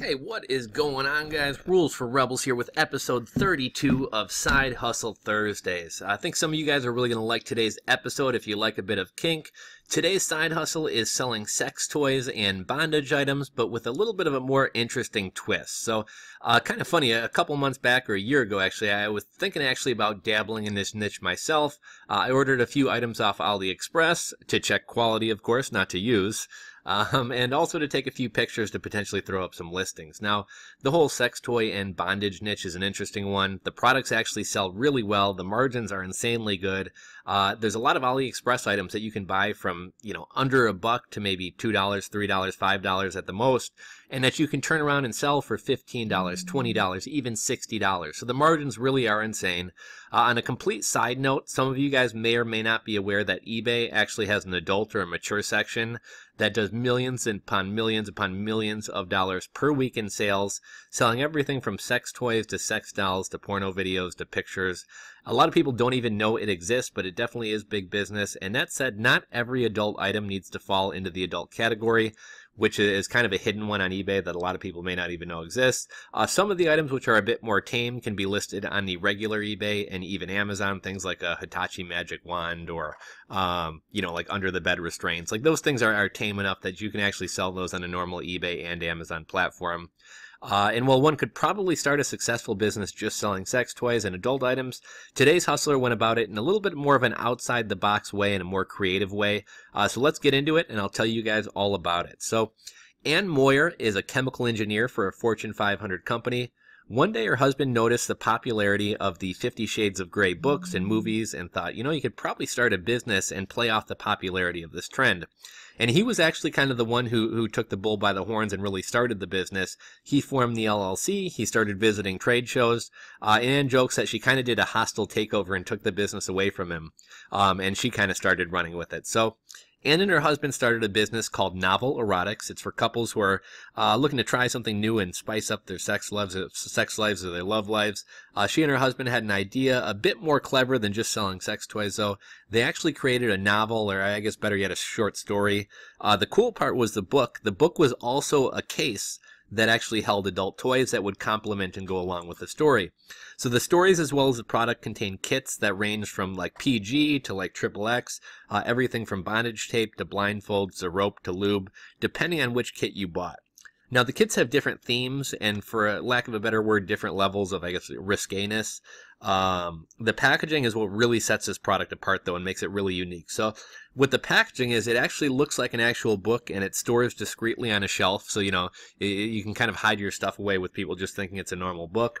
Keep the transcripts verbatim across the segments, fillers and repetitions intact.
Hey, what is going on, guys? Rules for Rebels here with episode thirty-two of Side Hustle Thursdays. I think some of you guys are really going to like today's episode if you like a bit of kink. Today's side hustle is selling sex toys and bondage items, but with a little bit of a more interesting twist. So, uh, kind of funny, a couple months back, or a year ago actually, I was thinking actually about dabbling in this niche myself. Uh, I ordered a few items off AliExpress to check quality, of course, not to use. Um, and also to take a few pictures to potentially throw up some listings. Now, the whole sex toy and bondage niche is an interesting one. The products actually sell really well. The margins are insanely good. Uh, there's a lot of AliExpress items that you can buy from, you know, under a buck to maybe two dollars, three dollars, five dollars at the most, and that you can turn around and sell for fifteen dollars, twenty dollars, even sixty dollars. So the margins really are insane. Uh, on a complete side note, some of you guys may or may not be aware that eBay actually has an adult or a mature section that does millions upon millions upon millions of dollars per week in sales, selling everything from sex toys to sex dolls to porno videos to pictures. A lot of people don't even know it exists, but it definitely is big business. And that said, not every adult item needs to fall into the adult category, which is kind of a hidden one on eBay that a lot of people may not even know exists. Uh, some of the items which are a bit more tame can be listed on the regular eBay and even Amazon, things like a Hitachi magic wand or, um, you know, like under the bed restraints. Like those things are, are tame enough that you can actually sell those on a normal eBay and Amazon platform. Uh, and while one could probably start a successful business just selling sex toys and adult items, today's hustler went about it in a little bit more of an outside-the-box way and a more creative way. Uh, so let's get into it, and I'll tell you guys all about it. So Ann Moyer is a chemical engineer for a Fortune five hundred company. One day her husband noticed the popularity of the Fifty Shades of Grey books and movies and thought, you know, you could probably start a business and play off the popularity of this trend. And he was actually kind of the one who, who took the bull by the horns and really started the business. He formed the L L C, he started visiting trade shows, uh, and Ann jokes that she kind of did a hostile takeover and took the business away from him, um, and she kind of started running with it. So Ann and her husband started a business called Novel Erotics. It's for couples who are uh, looking to try something new and spice up their sex lives, sex lives or their love lives. Uh, she and her husband had an idea a bit more clever than just selling sex toys, though. They actually created a novel, or I guess better yet, a short story. Uh, the cool part was the book. The book was also a case that actually held adult toys that would complement and go along with the story. So the stories as well as the product contained kits that ranged from like P G to like triple X, uh, everything from bondage tape to blindfolds to rope to lube, depending on which kit you bought. Now, the kits have different themes and, for lack of a better word, different levels of, I guess, risqueness. Um, the packaging is what really sets this product apart, though, and makes it really unique. So what the packaging is, it actually looks like an actual book, and it stores discreetly on a shelf. So, you know, it, you can kind of hide your stuff away with people just thinking it's a normal book.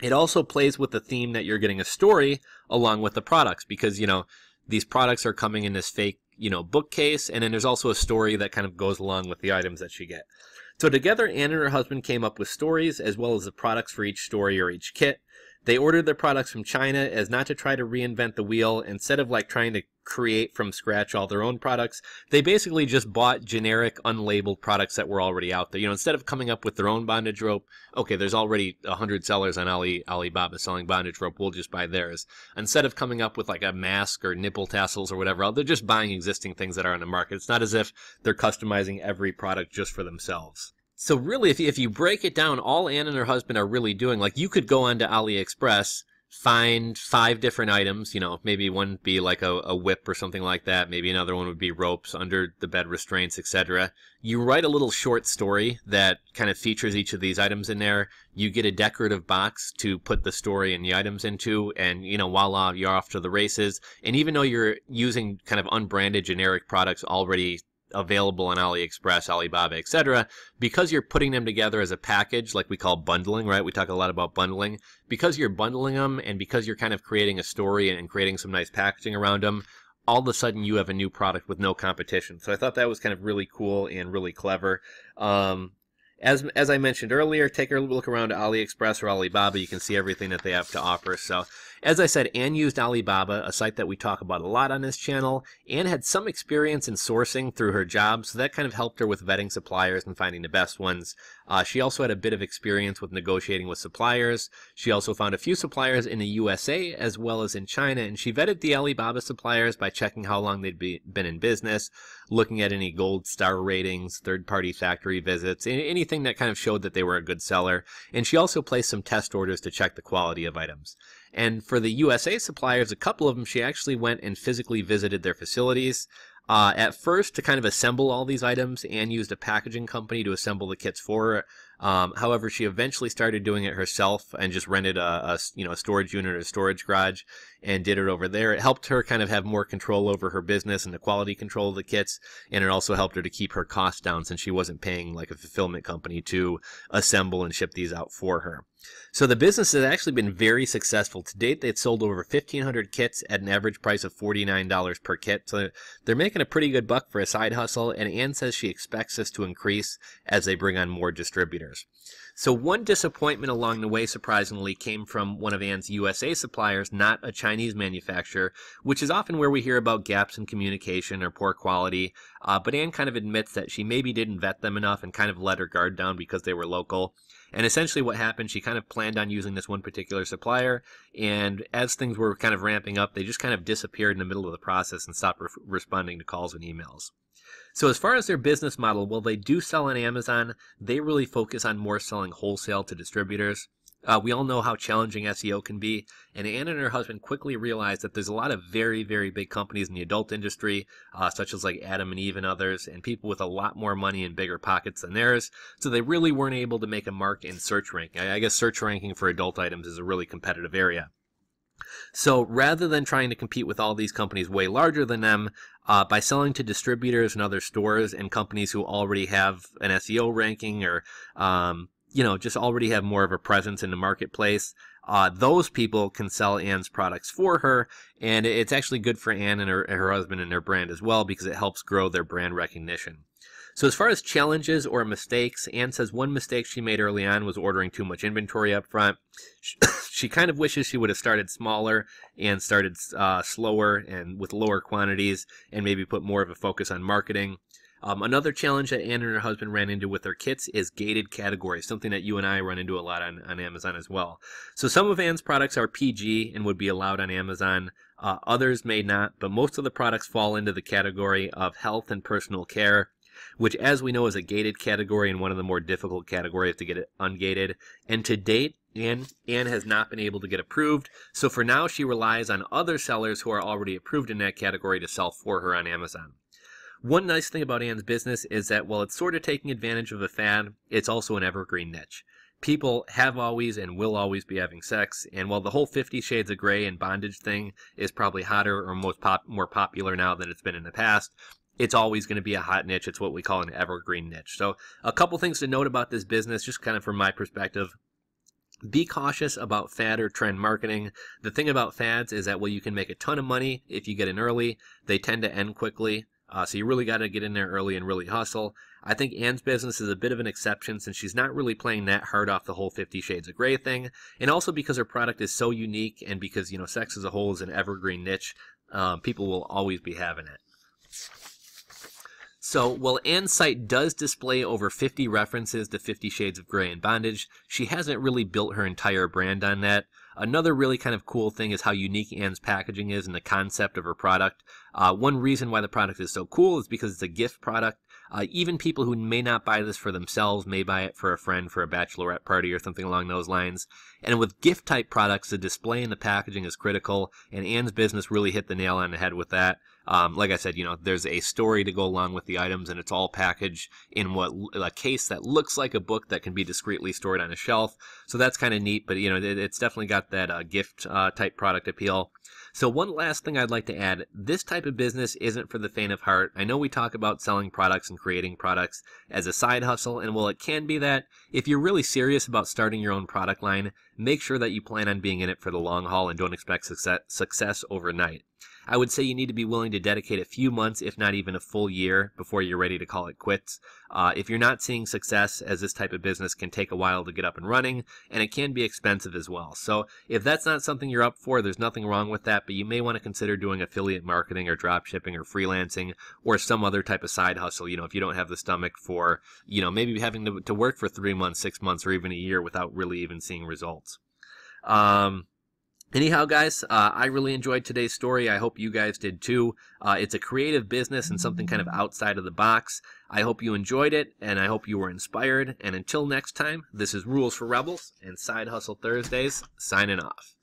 It also plays with the theme that you're getting a story along with the products because, you know, these products are coming in this fake, you know, bookcase, and then there's also a story that kind of goes along with the items that she get. So together, Ann and her husband came up with stories as well as the products for each story or each kit. They ordered their products from China as not to try to reinvent the wheel. Instead of like trying to create from scratch all their own products, they basically just bought generic, unlabeled products that were already out there. You know, instead of coming up with their own bondage rope, okay, there's already one hundred sellers on Ali, Alibaba selling bondage rope, we'll just buy theirs. Instead of coming up with like a mask or nipple tassels or whatever, they're just buying existing things that are on the market. It's not as if they're customizing every product just for themselves. So really, if you, if you break it down, all Ann and her husband are really doing, like, you could go onto AliExpress, find five different items, you know, maybe one would be like a, a whip or something like that, maybe another one would be ropes, under the bed restraints, et cetera. You write a little short story that kind of features each of these items in there. You get a decorative box to put the story and the items into, and, you know, voila, you're off to the races. And even though you're using kind of unbranded generic products already available on AliExpress, Alibaba, et cetera, because you're putting them together as a package, like we call bundling, right? We talk a lot about bundling. Because you're bundling them and because you're kind of creating a story and creating some nice packaging around them, all of a sudden you have a new product with no competition. So I thought that was kind of really cool and really clever. Um, As, as I mentioned earlier, take a look around to AliExpress or Alibaba. You can see everything that they have to offer. So, as I said, Ann used Alibaba, a site that we talk about a lot on this channel. Ann had some experience in sourcing through her job, so that kind of helped her with vetting suppliers and finding the best ones. Uh, she also had a bit of experience with negotiating with suppliers. She also found a few suppliers in the U S A as well as in China, and she vetted the Alibaba suppliers by checking how long they'd be, been in business, looking at any gold star ratings, third-party factory visits, any anything that kind of showed that they were a good seller, and she also placed some test orders to check the quality of items. And for the U S A suppliers, a couple of them, she actually went and physically visited their facilities. Uh, at first, to kind of assemble all these items, Ann used a packaging company to assemble the kits for her. Um, however, she eventually started doing it herself and just rented a, a you know a storage unit or a storage garage and did it over there. It helped her kind of have more control over her business and the quality control of the kits, and it also helped her to keep her costs down since she wasn't paying like a fulfillment company to assemble and ship these out for her. So the business has actually been very successful. To date, they've sold over fifteen hundred kits at an average price of forty-nine dollars per kit. So they're making a pretty good buck for a side hustle, and Ann says she expects this to increase as they bring on more distributors. So one disappointment along the way, surprisingly, came from one of Ann's U S A suppliers, not a Chinese manufacturer, which is often where we hear about gaps in communication or poor quality. Uh, but Ann kind of admits that she maybe didn't vet them enough and kind of let her guard down because they were local. And essentially what happened, she kind of planned on using this one particular supplier, and as things were kind of ramping up, they just kind of disappeared in the middle of the process and stopped re- responding to calls and emails. So as far as their business model, while they do sell on Amazon, they really focus on more selling wholesale to distributors. Uh, we all know how challenging S E O can be, and Ann and her husband quickly realized that there's a lot of very, very big companies in the adult industry, uh, such as like Adam and Eve and others, and people with a lot more money and bigger pockets than theirs, so they really weren't able to make a mark in search ranking. I guess search ranking for adult items is a really competitive area. So rather than trying to compete with all these companies way larger than them, Uh, by selling to distributors and other stores and companies who already have an S E O ranking or, um, you know, just already have more of a presence in the marketplace, uh, those people can sell Ann's products for her. And it's actually good for Ann and her, her husband and their brand as well, because it helps grow their brand recognition. So as far as challenges or mistakes, Ann says one mistake she made early on was ordering too much inventory up front. She, she kind of wishes she would have started smaller and started uh, slower and with lower quantities and maybe put more of a focus on marketing. Um, another challenge that Ann and her husband ran into with their kits is gated categories, something that you and I run into a lot on, on Amazon as well. So some of Ann's products are P G and would be allowed on Amazon. Uh, others may not, but most of the products fall into the category of health and personal care, which, as we know, is a gated category and one of the more difficult categories to get it ungated. And to date, Ann, Ann has not been able to get approved. So for now, she relies on other sellers who are already approved in that category to sell for her on Amazon. One nice thing about Ann's business is that while it's sort of taking advantage of a fad, it's also an evergreen niche. People have always and will always be having sex, and while the whole Fifty Shades of Grey and bondage thing is probably hotter or most pop, more popular now than it's been in the past, it's always going to be a hot niche. It's what we call an evergreen niche. So a couple things to note about this business, just kind of from my perspective. Be cautious about fad or trend marketing. The thing about fads is that, well, you can make a ton of money if you get in early. They tend to end quickly. Uh, so you really got to get in there early and really hustle. I think Ann's business is a bit of an exception since she's not really playing that hard off the whole Fifty Shades of Grey thing. And also because her product is so unique and because, you know, sex as a whole is an evergreen niche, um, people will always be having it. So, while Ann's site does display over fifty references to Fifty Shades of Grey and bondage, she hasn't really built her entire brand on that. Another really kind of cool thing is how unique Ann's packaging is and the concept of her product. Uh, one reason why the product is so cool is because it's a gift product. Uh, even people who may not buy this for themselves may buy it for a friend for a bachelorette party or something along those lines. And with gift-type products, the display and the packaging is critical, and Ann's business really hit the nail on the head with that. Um, like I said, you know, there's a story to go along with the items, and it's all packaged in what a case that looks like a book that can be discreetly stored on a shelf. So that's kind of neat, but, you know, it, it's definitely got that uh, gift-type uh, product appeal. So one last thing I'd like to add, this type of business isn't for the faint of heart. I know we talk about selling products and creating products as a side hustle, and while it can be that, if you're really serious about starting your own product line, make sure that you plan on being in it for the long haul and don't expect success, success overnight. I would say you need to be willing to dedicate a few months, if not even a full year, before you're ready to call it quits. Uh, if you're not seeing success, as this type of business can take a while to get up and running, and it can be expensive as well. So if that's not something you're up for, there's nothing wrong with that, but you may want to consider doing affiliate marketing or drop shipping or freelancing or some other type of side hustle, you know, if you don't have the stomach for, you know, maybe having to, to work for three months, six months, or even a year without really even seeing results. Um... Anyhow, guys, uh, I really enjoyed today's story. I hope you guys did too. Uh, it's a creative business and something kind of outside of the box. I hope you enjoyed it, and I hope you were inspired. And until next time, this is Rules for Rebels and Side Hustle Thursdays signing off.